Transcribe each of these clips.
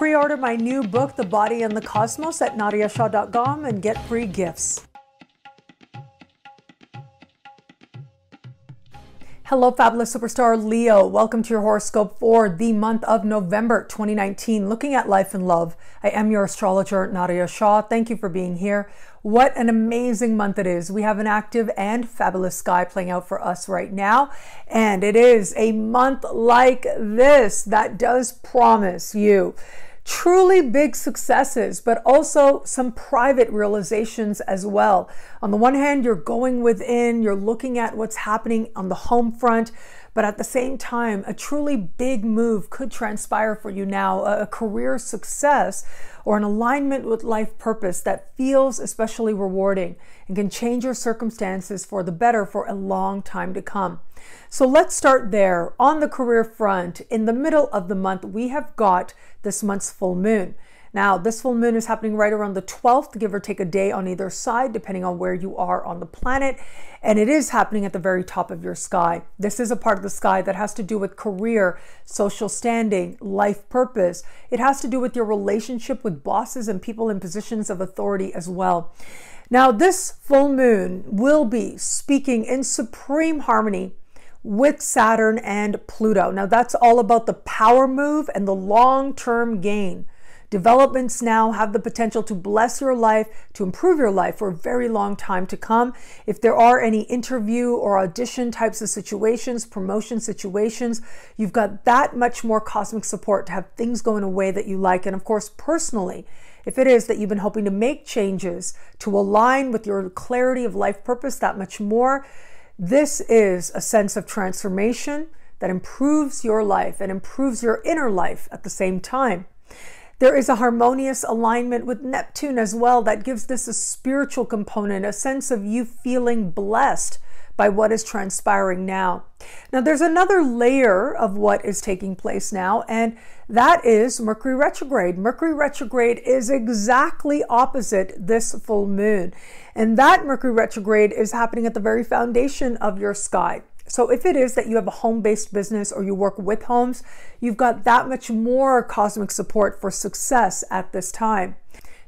Pre-order my new book, The Body and the Cosmos, at nadiyashah.com and get free gifts. Hello, fabulous superstar Leo. Welcome to your horoscope for the month of November 2019. Looking at life and love, I am your astrologer, Nadiya Shah. Thank you for being here. What an amazing month it is. We have an active and fabulous sky playing out for us right now. And it is a month like this that does promise you truly big successes, but also some private realizations as well. On the one hand, you're going within, you're looking at what's happening on the home front, but at the same time, a truly big move could transpire for you now, a career success or an alignment with life purpose that feels especially rewarding and can change your circumstances for the better for a long time to come. So let's start there. On the career front, in the middle of the month, we have got this month's full moon. Now, this full moon is happening right around the 12th, give or take a day on either side, depending on where you are on the planet. And it is happening at the very top of your sky. This is a part of the sky that has to do with career, social standing, life purpose. It has to do with your relationship with bosses and people in positions of authority as well. Now, this full moon will be speaking in supreme harmony with Saturn and Pluto. Now, that's all about the power move and the long-term gain. Developments now have the potential to bless your life, to improve your life for a very long time to come. If there are any interview or audition types of situations, promotion situations, you've got that much more cosmic support to have things go in a way that you like. And of course, personally, if it is that you've been hoping to make changes to align with your clarity of life purpose that much more, this is a sense of transformation that improves your life and improves your inner life at the same time. There is a harmonious alignment with Neptune as well that gives this a spiritual component, a sense of you feeling blessed by what is transpiring now. Now, there's another layer of what is taking place now, and that is Mercury retrograde. Mercury retrograde is exactly opposite this full moon, and that Mercury retrograde is happening at the very foundation of your sky. So if it is that you have a home-based business or you work with homes, you've got that much more cosmic support for success at this time.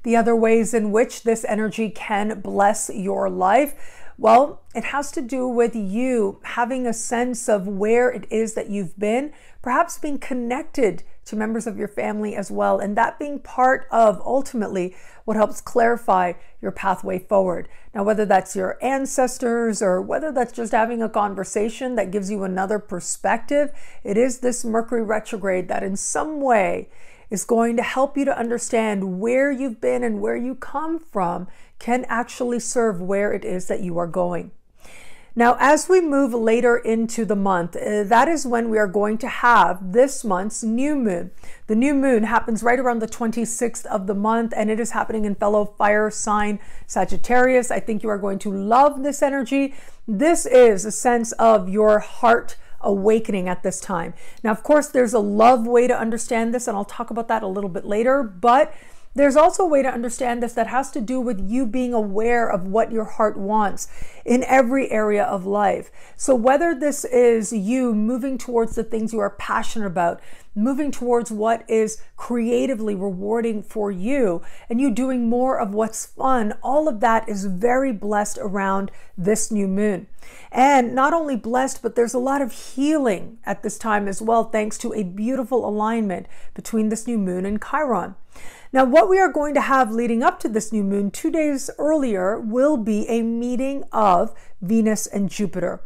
The other ways in which this energy can bless your life, well, it has to do with you having a sense of where it is that you've been, perhaps being connected to members of your family as well, and that being part of ultimately what helps clarify your pathway forward. Now, whether that's your ancestors or whether that's just having a conversation that gives you another perspective, it is this Mercury retrograde that in some way is going to help you to understand where you've been and where you come from can actually serve where it is that you are going. Now, as we move later into the month, that is when we are going to have this month's new moon. The new moon happens right around the 26th of the month, and it is happening in fellow fire sign Sagittarius. I think you are going to love this energy. This is a sense of your heart awakening at this time. Now, of course, there's a love way to understand this, and I'll talk about that a little bit later, but there's also a way to understand this that has to do with you being aware of what your heart wants in every area of life. So whether this is you moving towards the things you are passionate about, moving towards what is creatively rewarding for you, and you doing more of what's fun, all of that is very blessed around this new moon. And not only blessed, but there's a lot of healing at this time as well, thanks to a beautiful alignment between this new moon and Chiron. Now, what we are going to have leading up to this new moon 2 days earlier will be a meeting of Venus and Jupiter.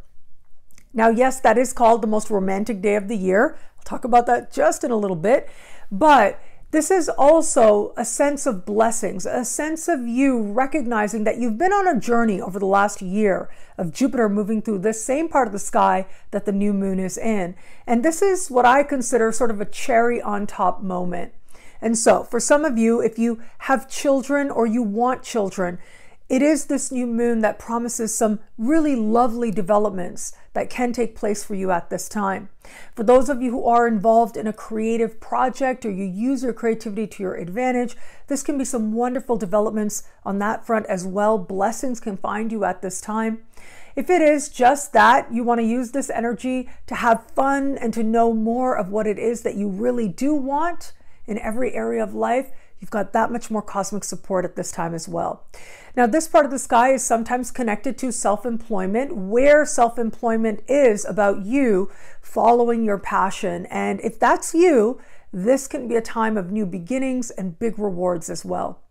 Now, yes, that is called the most romantic day of the year. I'll talk about that just in a little bit, but this is also a sense of blessings, a sense of you recognizing that you've been on a journey over the last year of Jupiter moving through this same part of the sky that the new moon is in. And this is what I consider sort of a cherry on top moment. And so for some of you, if you have children or you want children, it is this new moon that promises some really lovely developments that can take place for you at this time. For those of you who are involved in a creative project or you use your creativity to your advantage, this can be some wonderful developments on that front as well. Blessings can find you at this time. If it is just that you want to use this energy to have fun and to know more of what it is that you really do want, in every area of life, you've got that much more cosmic support at this time as well. Now, this part of the sky is sometimes connected to self-employment, where self-employment is about you following your passion. And if that's you, this can be a time of new beginnings and big rewards as well.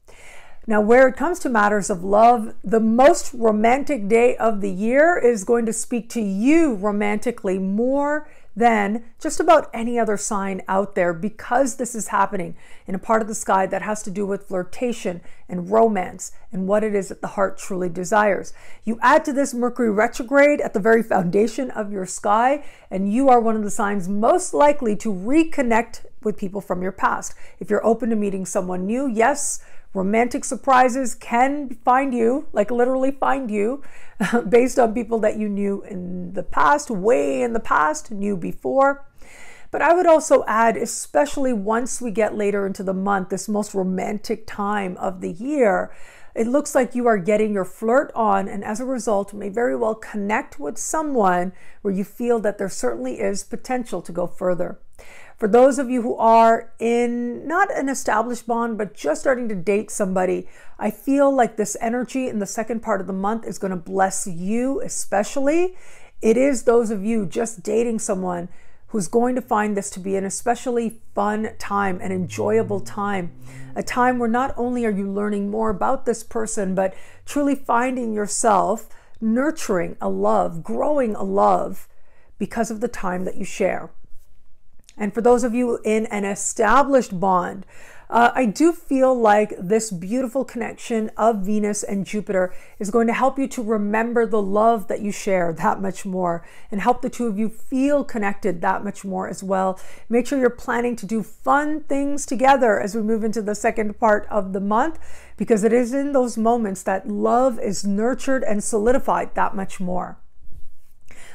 Now, where it comes to matters of love, the most romantic day of the year is going to speak to you romantically more than just about any other sign out there, because this is happening in a part of the sky that has to do with flirtation and romance and what it is that the heart truly desires. You add to this Mercury retrograde at the very foundation of your sky, and you are one of the signs most likely to reconnect with people from your past. If you're open to meeting someone new, yes, romantic surprises can find you, like literally find you, based on people that you knew in the past, way in the past, knew before. But I would also add, especially once we get later into the month, this most romantic time of the year, it looks like you are getting your flirt on, and as a result, may very well connect with someone where you feel that there certainly is potential to go further. For those of you who are in not an established bond, but just starting to date somebody, I feel like this energy in the second part of the month is going to bless you especially. It is those of you just dating someone who's going to find this to be an especially fun time, an enjoyable time, a time where not only are you learning more about this person, but truly finding yourself nurturing a love, growing a love because of the time that you share. And for those of you in an established bond, I do feel like this beautiful connection of Venus and Jupiter is going to help you to remember the love that you share that much more, and help the two of you feel connected that much more as well. Make sure you're planning to do fun things together as we move into the second part of the month, because it is in those moments that love is nurtured and solidified that much more.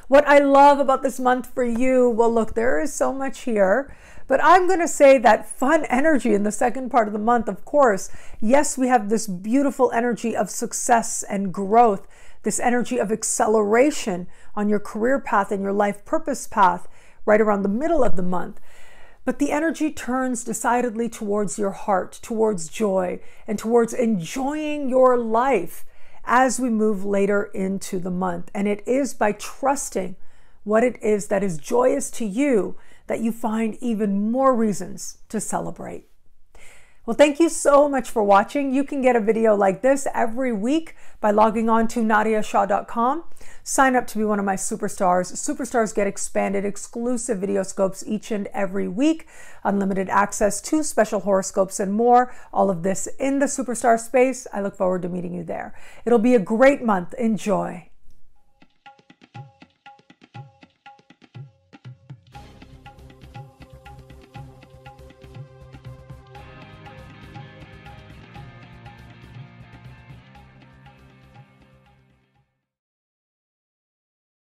What I love about this month for you, well, look, there is so much here, but I'm going to say that fun energy in the second part of the month, of course. Yes, we have this beautiful energy of success and growth, this energy of acceleration on your career path and your life purpose path right around the middle of the month. But the energy turns decidedly towards your heart, towards joy, and towards enjoying your life as we move later into the month. And it is by trusting what it is that is joyous to you that you find even more reasons to celebrate. Well, thank you so much for watching. You can get a video like this every week by logging on to NadiyaShah.com. Sign up to be one of my superstars. Superstars get expanded exclusive video scopes each and every week, unlimited access to special horoscopes and more. All of this in the superstar space. I look forward to meeting you there. It'll be a great month. Enjoy.